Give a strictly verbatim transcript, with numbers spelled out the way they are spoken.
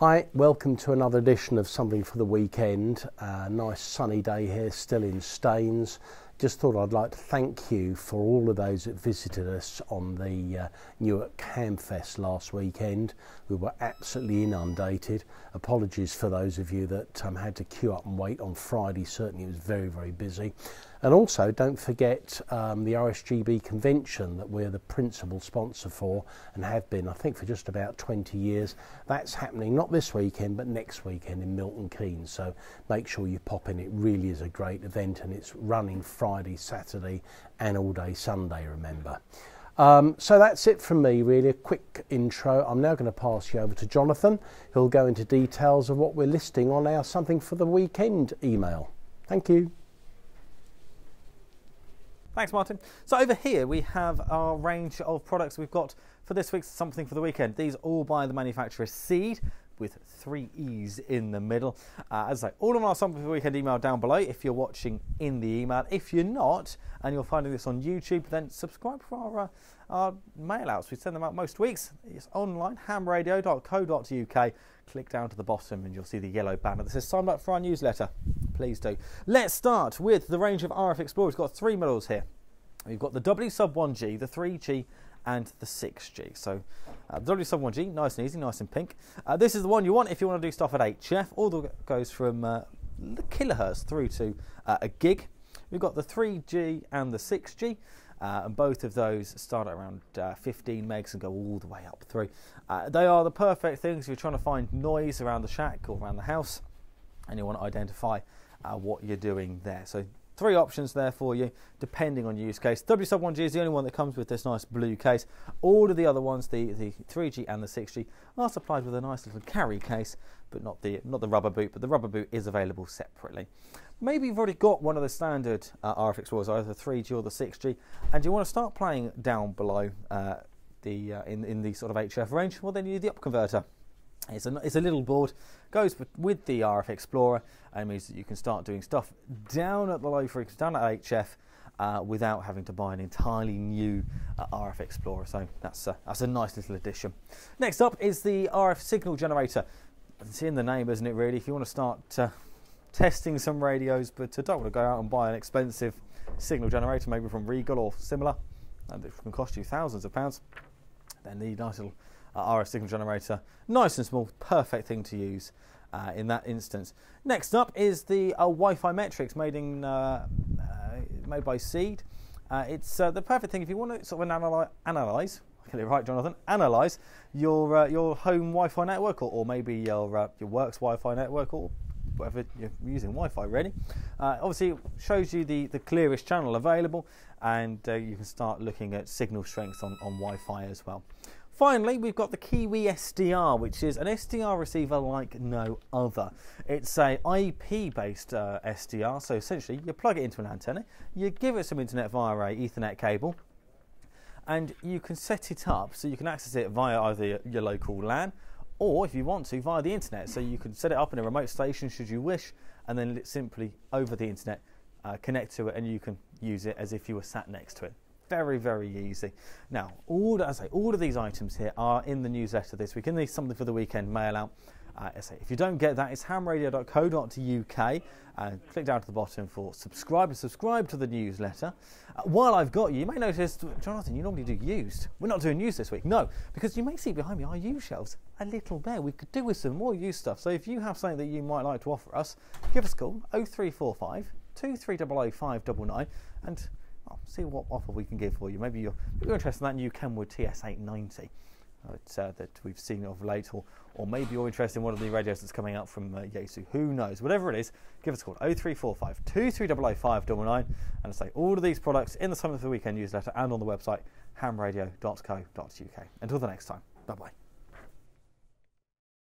Hi, welcome to another edition of Something for the Weekend. Uh, nice sunny day here, still in Staines. Just thought I'd like to thank you for all of those that visited us on the uh, Newark Hamfest last weekend. We were absolutely inundated. Apologies for those of you that um, had to queue up and wait on Friday. Certainly it was very, very busy. And also don't forget um, the R S G B convention that we're the principal sponsor for and have been, I think, for just about twenty years. That's happening not this weekend but next weekend in Milton Keynes. So make sure you pop in. It really is a great event and it's running Friday. Friday, Saturday and all day Sunday, remember. Um, so that's it from me, really, a quick intro. I'm now going to pass you over to Jonathan, who'll go into details of what we're listing on our Something for the Weekend email. Thank you. Thanks, Martin. So over here we have our range of products we've got for this week's Something for the Weekend. These all by the manufacturer Seed, with three E's in the middle. Uh, as I say, all of our Something for the Weekend email down below if you're watching in the email. If you're not, and you're finding this on YouTube, then subscribe for our, uh, our mail-outs. We send them out most weeks. It's online, ham radio dot co dot U K. Click down to the bottom and you'll see the yellow banner that says sign up for our newsletter. Please do. Let's start with the range of R F Explorer. We've got three models here. We've got the W sub one G, the three G, and the six G. So uh, the W sub one G, nice and easy, nice and pink. Uh, this is the one you want if you want to do stuff at H F. All the goes from uh, the kilohertz through to uh, a gig. We've got the three G and the six G, uh, and both of those start at around uh, fifteen megs and go all the way up through. Uh, they are the perfect things if you're trying to find noise around the shack or around the house and you want to identify uh, what you're doing there. So three options there for you, depending on your use case. W sub one G is the only one that comes with this nice blue case. All of the other ones, the, the three G and the six G, are supplied with a nice little carry case, but not the, not the rubber boot, but the rubber boot is available separately. Maybe you've already got one of the standard uh, R F Explorers, either the three G or the six G, and you want to start playing down below uh, the, uh, in, in the sort of H F range, well then you need the upconverter. It's a, it's a little board, goes with the R F Explorer, and means that you can start doing stuff down at the low frequency, down at H F, uh, without having to buy an entirely new uh, R F Explorer. So that's a, that's a nice little addition. Next up is the R F signal generator. It's in the name, isn't it, really? If you want to start uh, testing some radios, but uh, don't want to go out and buy an expensive signal generator, maybe from Rigol or similar, and it can cost you thousands of pounds, then the nice little Uh, R F signal generator, nice and small, perfect thing to use uh, in that instance. Next up is the uh, Wifi Metrix, made in uh, uh, made by Seed. Uh, it's uh, the perfect thing if you want to sort of analy analyze. I get it right, Jonathan. Analyze your uh, your home Wi-Fi network, or, or maybe your uh, your work's Wi-Fi network, or whatever you're using Wi-Fi really. Uh, obviously, it shows you the the clearest channel available, and uh, you can start looking at signal strengths on on Wi-Fi as well. Finally, we've got the Kiwi S D R, which is an S D R receiver like no other. It's a I P-based uh, S D R, so essentially you plug it into an antenna, you give it some internet via a Ethernet cable, and you can set it up so you can access it via either your local LAN, or if you want to, via the internet. So you can set it up in a remote station should you wish, and then simply over the internet uh, connect to it, and you can use it as if you were sat next to it. Very, very easy. Now, all, as I say, all of these items here are in the newsletter this week, in the Something for the Weekend mail out. Uh, as I say, if you don't get that, it's ham radio dot co dot U K. Uh, click down to the bottom for subscribe and subscribe to the newsletter. Uh, while I've got you, you may notice, Jonathan, you normally do used. We're not doing used this week, no, because you may see behind me our used shelves a little bare. We could do with some more used stuff. So if you have something that you might like to offer us, give us a call, oh three four five, two three zero zero, five nine nine, and see what offer we can give for you. Maybe you're, you're interested in that new Kenwood T S eight ninety uh, that we've seen of late, or, or maybe you're interested in one of the radios that's coming out from uh, Yaesu. Who knows? Whatever it is, give us a call, oh three four five, two three zero zero, five nine nine. And say all of these products in the Something for the Weekend newsletter and on the website ham radio dot co dot U K. Until the next time, bye bye.